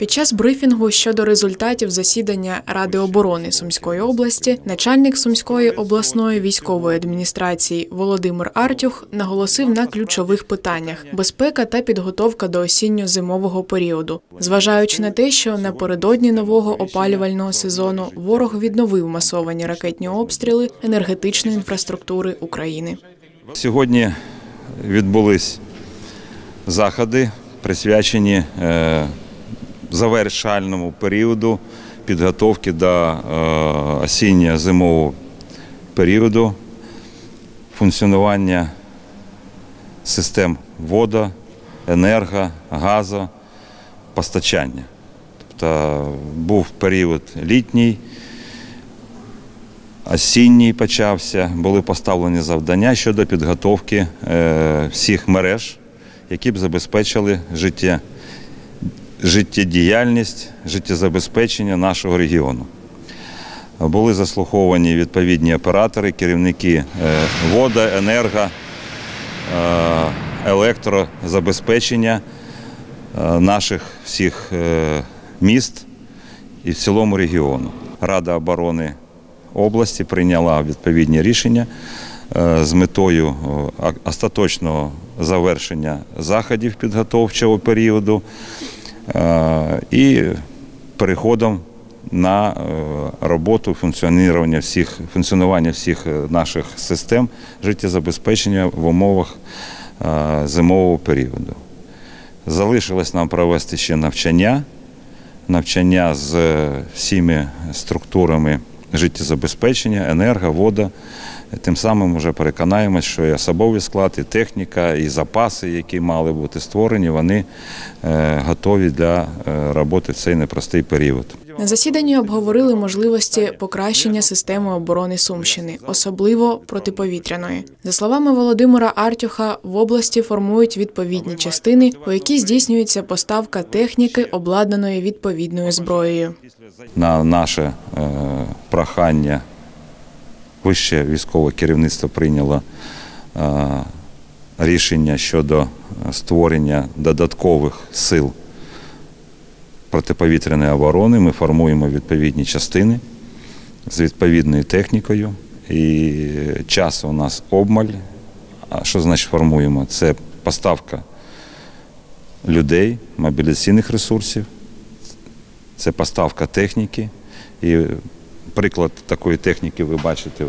Під час брифінгу щодо результатів засідання Ради оборони Сумської області начальник Сумської обласної військової адміністрації Володимир Артюх наголосив на ключових питаннях – безпека та підготовка до осінньо-зимового періоду. Зважаючи на те, що напередодні нового опалювального сезону ворог відновив масовані ракетні обстріли енергетичної інфраструктури України. Сьогодні відбулись заходи, присвячені завершальному періоду підготовки до осінньо-зимового періоду, функціонування систем водо, енерго, газо, постачання. Тобто був період літній, осінній почався, були поставлені завдання щодо підготовки всіх мереж, які б забезпечили життєдіяльність, життєзабезпечення нашого регіону. Були заслуховані відповідні оператори, керівники водо, енерго, електрозабезпечення наших всіх міст і в цілому регіону. Рада оборони області прийняла відповідні рішення з метою остаточного завершення заходів підготовчого періоду і переходом на роботу, функціонування всіх наших систем життєзабезпечення в умовах зимового періоду. Залишилось нам провести ще навчання з всіми структурами життєзабезпечення, енерго, вода. Тим самим вже переконаємось, що і особовий склад, і техніка, і запаси, які мали бути створені, вони готові для роботи в цей непростий період. На засіданні обговорили можливості покращення системи оборони Сумщини, особливо протиповітряної. За словами Володимира Артюха, в області формують відповідні частини, у які здійснюється поставка техніки, обладнаної відповідною зброєю. На наше прохання вище військове керівництво прийняло рішення щодо створення додаткових сил протиповітряної оборони. Ми формуємо відповідні частини з відповідною технікою. І час у нас обмаль. А що значить формуємо? Це поставка людей, мобілізаційних ресурсів, це поставка техніки. І приклад такої техніки ви бачите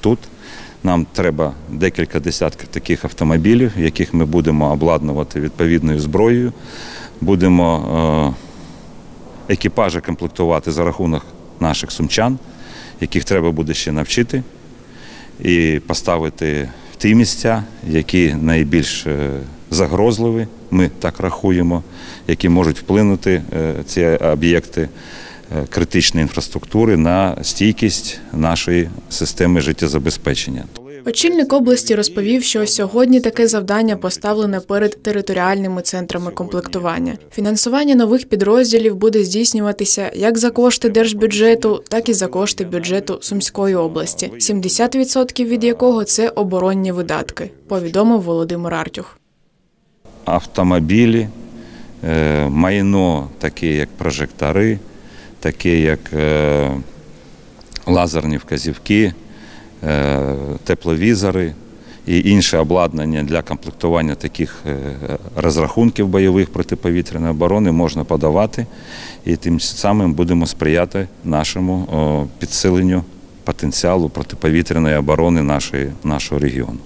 тут. Нам треба декілька десятків таких автомобілів, яких ми будемо обладнувати відповідною зброєю. Будемо екіпажі комплектувати за рахунок наших сумчан, яких треба буде ще навчити і поставити в ті місця, які найбільш загрозливі, ми так рахуємо, які можуть вплинути ці об'єкти критичної інфраструктури на стійкість нашої системи життєзабезпечення. Очільник області розповів, що сьогодні таке завдання поставлене перед територіальними центрами комплектування. Фінансування нових підрозділів буде здійснюватися як за кошти держбюджету, так і за кошти бюджету Сумської області, 70% від якого – це оборонні видатки, повідомив Володимир Артюх. Автомобілі, майно, таке як прожектори, таке як лазерні вказівки, тепловізори і інше обладнання для комплектування таких розрахунків бойових протиповітряної оборони можна подавати, і тим самим будемо сприяти нашому підсиленню потенціалу протиповітряної оборони нашого регіону.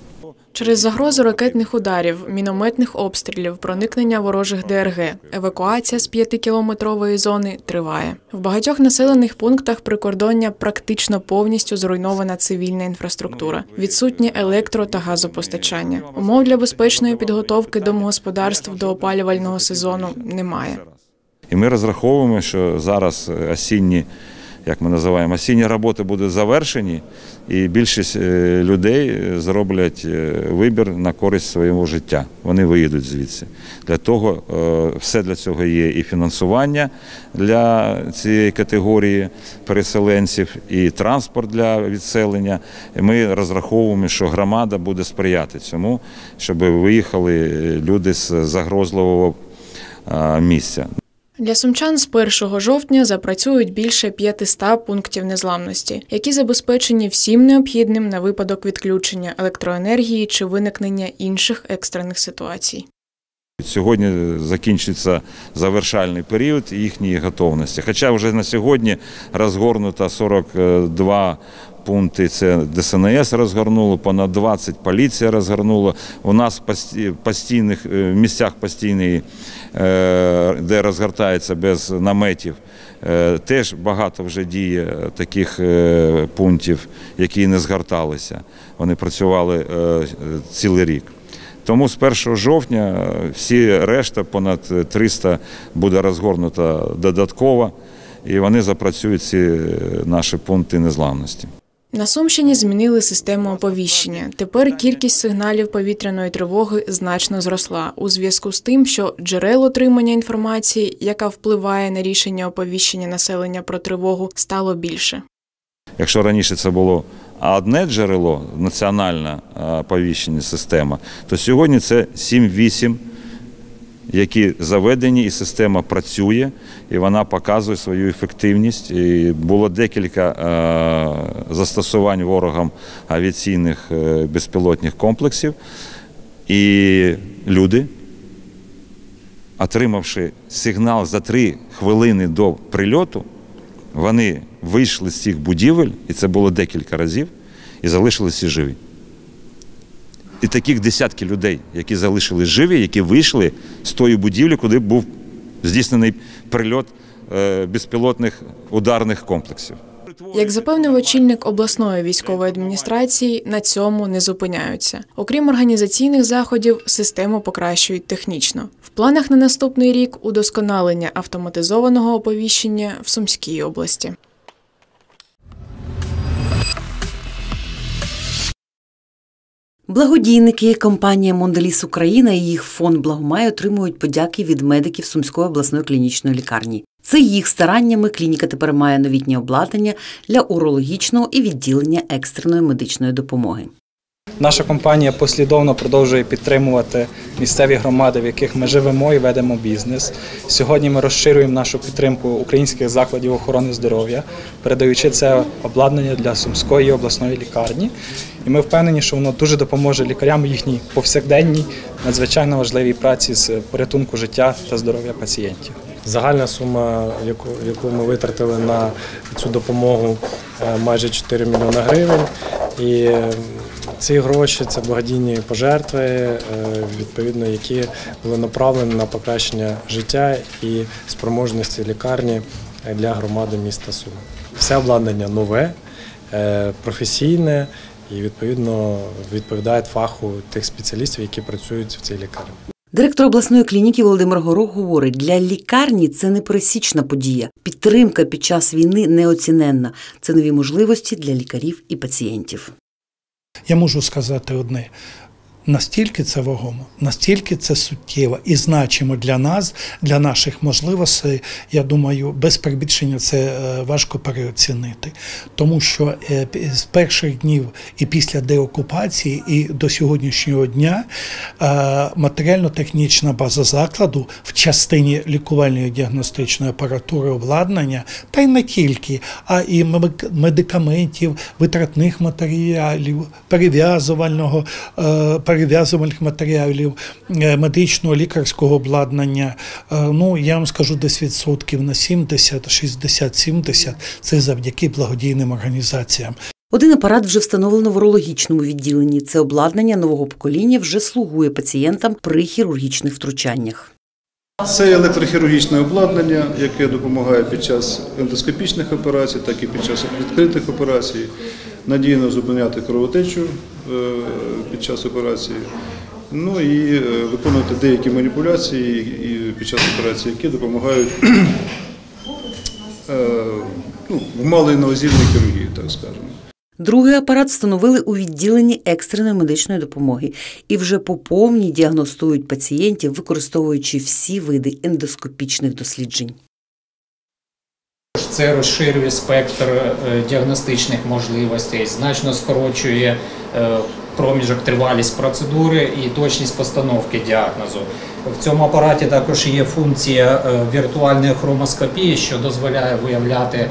Через загрозу ракетних ударів, мінометних обстрілів, проникнення ворожих ДРГ, евакуація з 5-кілометрової зони триває. В багатьох населених пунктах прикордоння практично повністю зруйнована цивільна інфраструктура, відсутнє електро- та газопостачання. Умов для безпечної підготовки домогосподарств до опалювального сезону немає. І ми розраховуємо, що зараз осінні, як ми називаємо, осінні роботи будуть завершені, і більшість людей зроблять вибір на користь свого життя. Вони виїдуть звідси. Для того, все для цього є і фінансування для цієї категорії переселенців, і транспорт для відселення. Ми розраховуємо, що громада буде сприяти цьому, щоб виїхали люди з загрозливого місця. Для сумчан з 1 жовтня запрацюють більше 500 пунктів незламності, які забезпечені всім необхідним на випадок відключення електроенергії чи виникнення інших екстрених ситуацій. Сьогодні закінчиться завершальний період їхньої готовності. Хоча вже на сьогодні розгорнуто 42 пункти, це ДСНС розгорнуло, понад 20 поліція розгорнула. У нас в місцях постійних, де розгортається без наметів, теж багато вже діє таких пунктів, які не згорталися. Вони працювали цілий рік. Тому з 1 жовтня всі решта, понад 300, буде розгорнуто додатково, і вони запрацюють ці наші пункти незламності. На Сумщині змінили систему оповіщення. Тепер кількість сигналів повітряної тривоги значно зросла у зв'язку з тим, що джерел отримання інформації, яка впливає на рішення оповіщення населення про тривогу, стало більше. Якщо раніше це було одне джерело, національна оповіщення система, то сьогодні це 7-8, які заведені, і система працює, і вона показує свою ефективність. І було декілька застосувань ворогам авіаційних безпілотних комплексів, і люди, отримавши сигнал за 3 хвилини до прильоту, вони вийшли з цих будівель, і це було декілька разів, і залишилися живі. І таких десятки людей, які залишились живі, які вийшли з тої будівлі, куди був здійснений прильот безпілотних ударних комплексів. Як запевнив очільник обласної військової адміністрації, на цьому не зупиняються. Окрім організаційних заходів, систему покращують технічно. В планах на наступний рік – удосконалення автоматизованого оповіщення в Сумській області. Благодійники, компанія Mondelez Україна і їх фонд «Благомай» отримують подяки від медиків Сумської обласної клінічної лікарні. Це їх стараннями клініка тепер має новітнє обладнання для урологічного і відділення екстреної медичної допомоги. Наша компанія послідовно продовжує підтримувати місцеві громади, в яких ми живемо і ведемо бізнес. Сьогодні ми розширюємо нашу підтримку українських закладів охорони здоров'я, передаючи це обладнання для Сумської обласної лікарні. І ми впевнені, що воно дуже допоможе лікарям у їхній повсякденній, надзвичайно важливій праці з порятунку життя та здоров'я пацієнтів. Загальна сума, яку ми витратили на цю допомогу, майже 4 мільйони гривень. І ці гроші – це благодійні пожертви, відповідно, які були направлені на покращення життя і спроможності лікарні для громади міста Суми. Все обладнання нове, професійне і, відповідно, відповідає фаху тих спеціалістів, які працюють в цій лікарні. Директор обласної клініки Володимир Горох говорить, для лікарні це непересічна подія. Підтримка під час війни неоціненна. Це нові можливості для лікарів і пацієнтів. Я можу сказати одне. Настільки це вагомо, настільки це суттєво і значимо для нас, для наших можливостей, я думаю, без перебільшення це важко переоцінити. Тому що з перших днів і після деокупації, і до сьогоднішнього дня матеріально-технічна база закладу в частині лікувальної діагностичної апаратури, обладнання, та й не тільки, а і медикаментів, витратних матеріалів, перев'язувальних матеріалів, медичного, лікарського обладнання, ну, я вам скажу, десь відсотків на 70, 60, 70 – це завдяки благодійним організаціям. Один апарат вже встановлено в урологічному відділенні. Це обладнання нового покоління вже слугує пацієнтам при хірургічних втручаннях. Це електрохірургічне обладнання, яке допомагає під час ендоскопічних операцій, так і під час відкритих операцій надійно зупиняти кровотечу під час операції, ну і виконувати деякі маніпуляції під час операції, які допомагають в малоінвазивній хірургії, так скажемо. Другий апарат встановили у відділенні екстреної медичної допомоги і вже по повній діагностують пацієнтів, використовуючи всі види ендоскопічних досліджень. Це розширює спектр діагностичних можливостей, значно скорочує проміжок, тривалість процедури і точність постановки діагнозу. В цьому апараті також є функція віртуальної хромоскопії, що дозволяє виявляти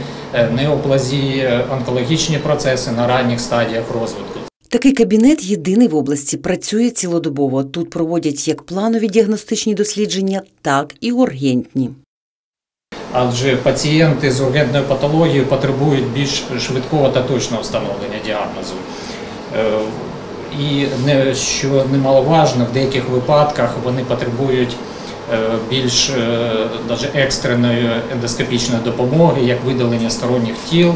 неоплазії, онкологічні процеси на ранніх стадіях розвитку. Такий кабінет єдиний в області, працює цілодобово. Тут проводять як планові діагностичні дослідження, так і ургентні. Адже пацієнти з ургентною патологією потребують більш швидкого та точного встановлення діагнозу. І, що немаловажно, в деяких випадках вони потребують більш екстреної ендоскопічної допомоги, як видалення сторонніх тіл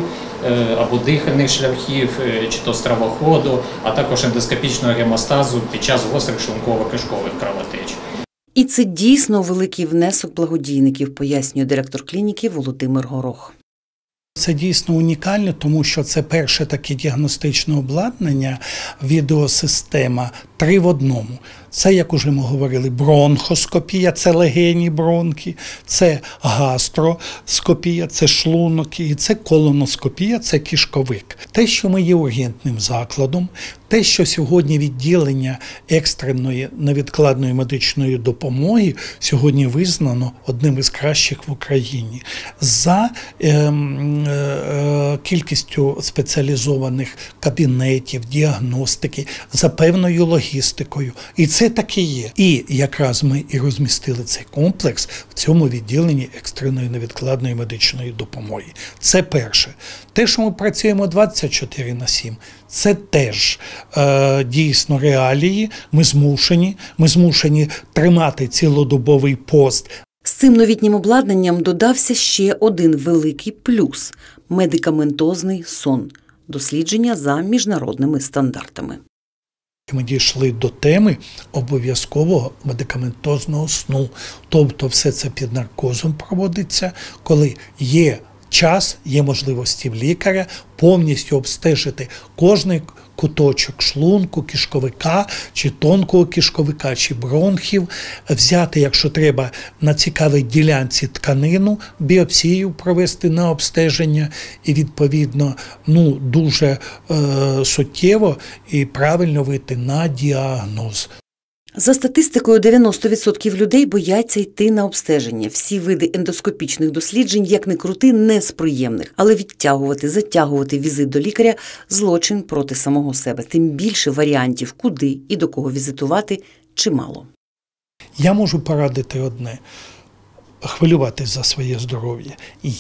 або дихальних шляхів, чи то стравоходу, а також ендоскопічного гемостазу під час гострих шлунково-кишкових кровотеч. І це дійсно великий внесок благодійників, пояснює директор клініки Володимир Горох. Це дійсно унікально, тому що це перше таке діагностичне обладнання, відеосистема 3 в 1. Це, як уже ми говорили, бронхоскопія, це легені бронхи, це гастроскопія, це шлунок і це колоноскопія, це кишковик. Те, що ми є ургентним закладом, те, що сьогодні відділення екстреної невідкладної медичної допомоги сьогодні визнано одним із кращих в Україні. За кількістю спеціалізованих кабінетів, діагностики, за певною логістикою. І це так і є. І якраз ми і розмістили цей комплекс в цьому відділенні екстреної невідкладної медичної допомоги. Це перше. Те, що ми працюємо 24/7, це теж дійсно реалії. Ми змушені тримати цілодобовий пост. З цим новітнім обладнанням додався ще один великий плюс – медикаментозний сон. Дослідження за міжнародними стандартами. Ми дійшли до теми обов'язкового медикаментозного сну. Тобто все це під наркозом проводиться, коли є час, є можливості в лікаря повністю обстежити кожний куточок шлунку, кишковика, чи тонкого кишковика, чи бронхів, взяти, якщо треба, на цікавій ділянці тканину, біопсію провести на обстеження і, відповідно, дуже суттєво і правильно вийти на діагноз. За статистикою, 90% людей бояться йти на обстеження. Всі види ендоскопічних досліджень, як не крути, не з приємних. Але відтягувати, затягувати візит до лікаря – злочин проти самого себе. Тим більше варіантів, куди і до кого візитувати, чимало. Я можу порадити одне – хвилюватись за своє здоров'я.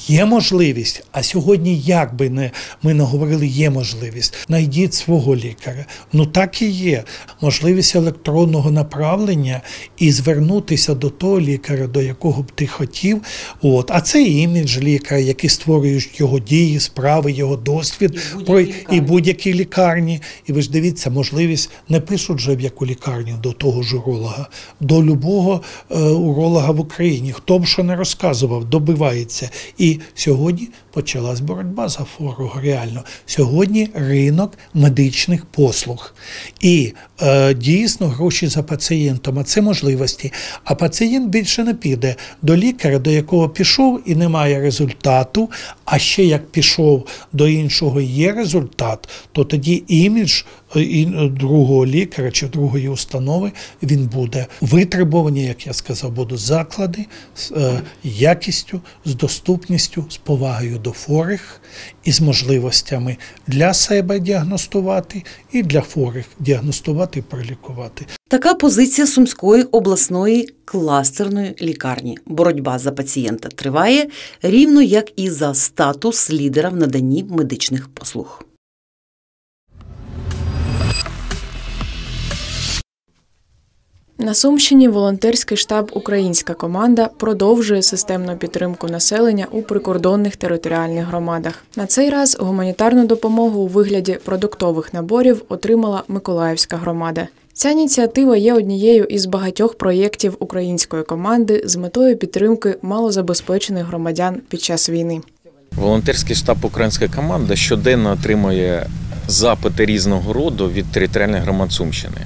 Є можливість, а сьогодні, як би ми не говорили, є можливість. Найдіть свого лікаря. Так і є. Можливість електронного направлення і звернутися до того лікаря, до якого б ти хотів. А це імідж лікаря, який створює його дії, справи, його досвід і будь-якій лікарні. І ви ж дивіться, можливість не пишуть вже в яку лікарню до того ж уролога, до любого уролога в Україні. Хто б що не розказував, добивається. І сьогодні почалась боротьба за фору, реально. Сьогодні ринок медичних послуг. І дійсно гроші за пацієнтом, а це можливості. А пацієнт більше не піде до лікаря, до якого пішов і немає результату, а ще як пішов до іншого і є результат, то тоді імідж другого лікаря чи другої установи, він буде витребований, як я сказав, будуть заклади з якістю, з доступністю, з повагою до хворих і з можливостями для себе діагностувати і для хворих діагностувати і пролікувати. Така позиція Сумської обласної кластерної лікарні. Боротьба за пацієнта триває, рівно як і за статус лідера в наданні медичних послуг. На Сумщині волонтерський штаб «Українська команда» продовжує системну підтримку населення у прикордонних територіальних громадах. На цей раз гуманітарну допомогу у вигляді продуктових наборів отримала Миколаївська громада. Ця ініціатива є однією із багатьох проєктів «Української команди» з метою підтримки малозабезпечених громадян під час війни. Волонтерський штаб «Українська команда» щоденно отримує запити різного роду від територіальних громад Сумщини.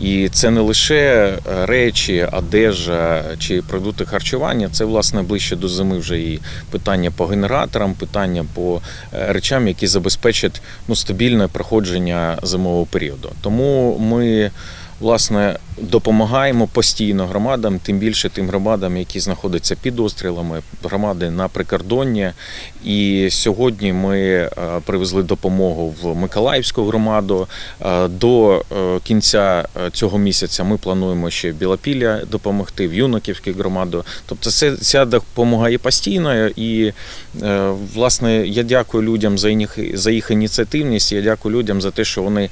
І це не лише речі, одежа чи продукти харчування, це, власне, ближче до зими вже і питання по генераторам, питання по речам, які забезпечать стабільне проходження зимового періоду. Тому ми Власне, допомагаємо постійно громадам, тим більше тим громадам, які знаходяться під обстрілами, громади на прикордонні. І сьогодні ми привезли допомогу в Миколаївську громаду. До кінця цього місяця ми плануємо ще Білопілля допомогти, в Юноківську громаду. Тобто ця допомога є постійною. І, власне, я дякую людям за їх ініціативність, я дякую людям за те, що вони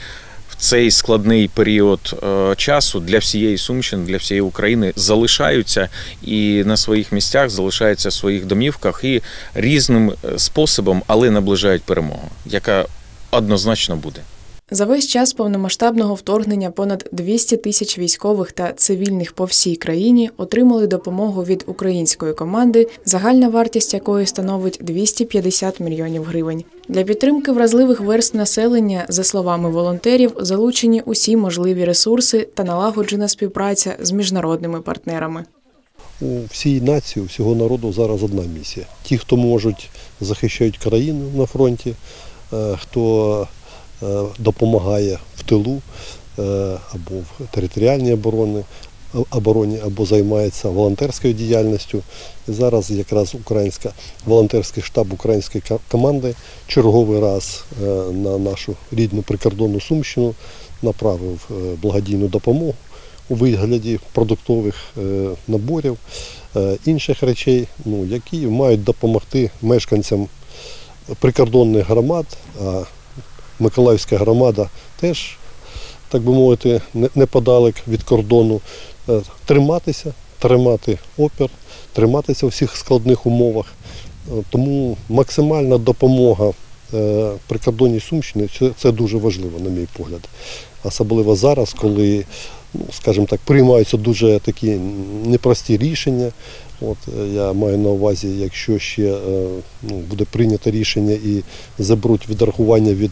цей складний період часу для всієї Сумщини, для всієї України залишаються і на своїх місцях, залишаються в своїх домівках і різним способом, але наближають перемогу, яка однозначно буде. За весь час повномасштабного вторгнення понад 200 тисяч військових та цивільних по всій країні отримали допомогу від української команди, загальна вартість якої становить 250 мільйонів гривень. Для підтримки вразливих верств населення, за словами волонтерів, залучені усі можливі ресурси та налагоджена співпраця з міжнародними партнерами. У всій нації, у всього народу зараз одна місія. Ті, хто можуть, захищають країну на фронті, хто допомагає в тилу або в територіальній обороні, або займається волонтерською діяльністю. І зараз якраз волонтерський штаб української команди черговий раз на нашу рідну прикордонну Сумщину направив благодійну допомогу у вигляді продуктових наборів, інших речей, які мають допомогти мешканцям прикордонних громад. Миколаївська громада теж, так би мовити, неподалік від кордону, триматися, тримати опір, триматися у всіх складних умовах. Тому максимальна допомога прикордонній Сумщині – це дуже важливо, на мій погляд. Особливо зараз, коли, скажімо так, приймаються дуже такі непрості рішення. От, я маю на увазі, якщо ще буде прийнято рішення і заберуть відрахування від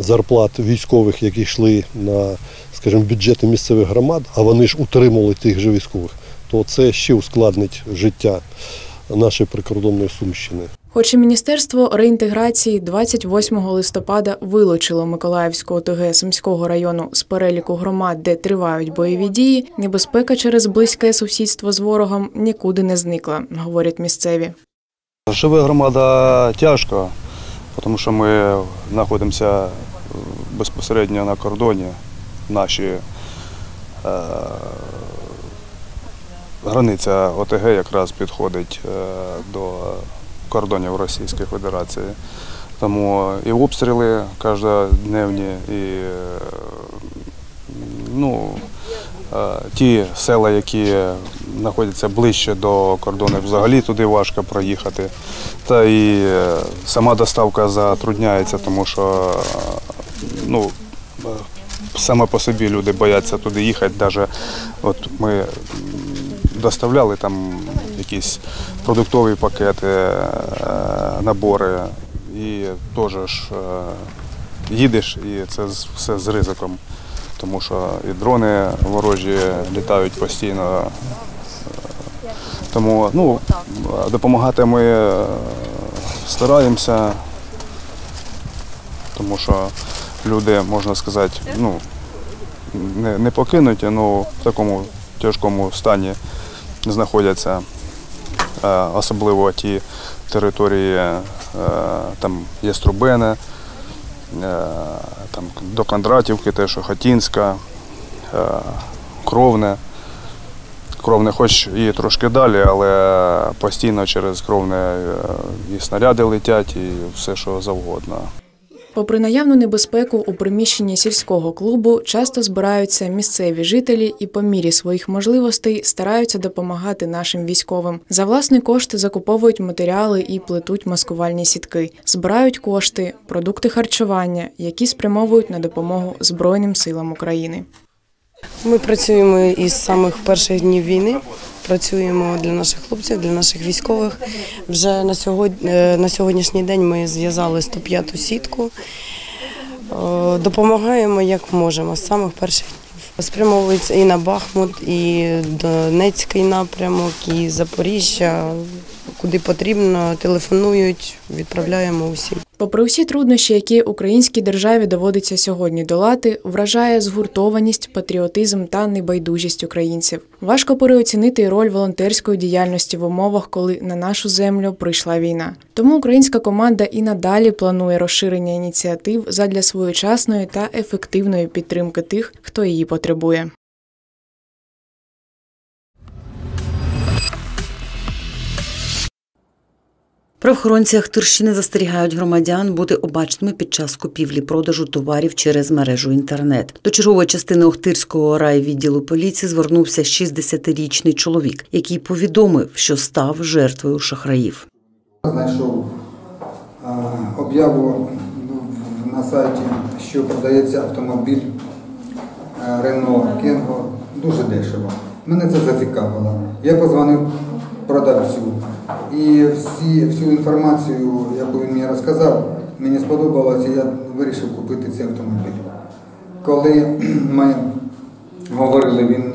зарплат військових, які йшли на, скажімо, бюджети місцевих громад, а вони ж утримували тих же військових, то це ще ускладнить життя нашої прикордонної Сумщини. Хоч і Міністерство реінтеграції 28 листопада вилучило Миколаївську ОТГ Сумського району з переліку громад, де тривають бойові дії, небезпека через близьке сусідство з ворогом нікуди не зникла, говорять місцеві. Живе громада тяжко, тому що ми знаходимося безпосередньо на кордоні, наші границя ОТГ якраз підходить до кордонів Російської Федерації. Тому і обстріли кожноденні, і ті села, які знаходяться ближче до кордону, взагалі туди важко проїхати. Та і сама доставка затрудняється, тому що саме по собі люди бояться туди їхати. Навіть от ми доставляли там якісь продуктові пакети, набори, і теж їдеш, і це все з ризиком, тому що і дрони ворожі літають постійно. Тому допомагати ми стараємося, тому що люди, можна сказати, не покинуті, але в такому тяжкому стані знаходяться, особливо ті території, там є Струбине, там до Кондратівки, теж Хатінська, Кровне. Кровне хоч і трошки далі, але постійно через Кровне і снаряди летять, і все, що завгодно. Попри наявну небезпеку, у приміщенні сільського клубу часто збираються місцеві жителі і по мірі своїх можливостей стараються допомагати нашим військовим. За власні кошти закуповують матеріали і плетуть маскувальні сітки. Збирають кошти, продукти харчування, які спрямовують на допомогу Збройним силам України. Ми працюємо із самих перших днів війни. Працюємо для наших хлопців, для наших військових. Вже на сьогоднішній день ми зв'язали 105-ту сітку. Допомагаємо, як можемо, з самих перших днів. Спрямовується і на Бахмут, і Донецький напрямок, і Запоріжжя. куди потрібно, телефонують, відправляємо усім. Попри всі труднощі, які українській державі доводиться сьогодні долати, вражає згуртованість, патріотизм та небайдужість українців. Важко переоцінити роль волонтерської діяльності в умовах, коли на нашу землю прийшла війна. Тому українська команда і надалі планує розширення ініціатив задля своєчасної та ефективної підтримки тих, хто її потребує. Правоохоронці Охтирщини застерігають громадян бути обачними під час купівлі-продажу товарів через мережу інтернет. До чергової частини Охтирського райвідділу поліції звернувся 60-річний чоловік, який повідомив, що став жертвою шахраїв. Знайшов об'яву на сайті, що продається автомобіль Renault Kangoo дуже дешево. Мене це зацікавило. Я позвонив продавцю. І всю інформацію, яку він мені розказав, мені сподобалося, я вирішив купити цей автомобіль. Коли ми говорили, він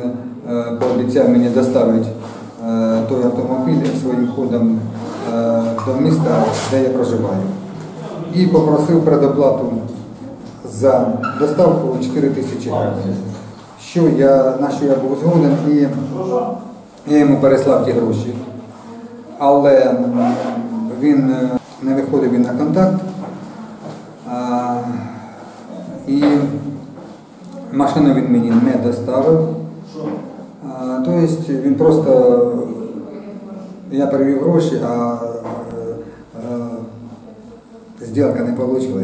пообіцяв мені доставити той автомобіль своїм ходом до міста, де я проживаю. І попросив передоплату за доставку 4000 гривень, на що я був згоден, і я йому переслав ті гроші. Але він не виходив на контакт, і машину він мені не доставив. Тобто він просто, я перевів гроші, а зділка не вийшла.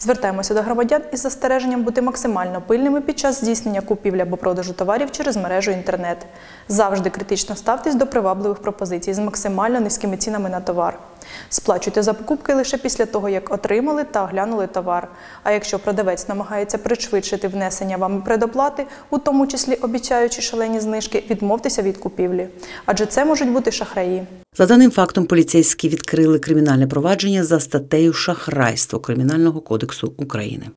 Звертаємося до громадян із застереженням бути максимально пильними під час здійснення купівлі або продажу товарів через мережу інтернет. Завжди критично ставтесь до привабливих пропозицій з максимально низькими цінами на товар. Сплачуйте за покупки лише після того, як отримали та оглянули товар. А якщо продавець намагається пришвидшити внесення вами предоплати, у тому числі обіцяючи шалені знижки, відмовтеся від купівлі. Адже це можуть бути шахраї. За даним фактом поліцейські відкрили кримінальне провадження за статтею «Шахрайство» Кримінального кодексу України.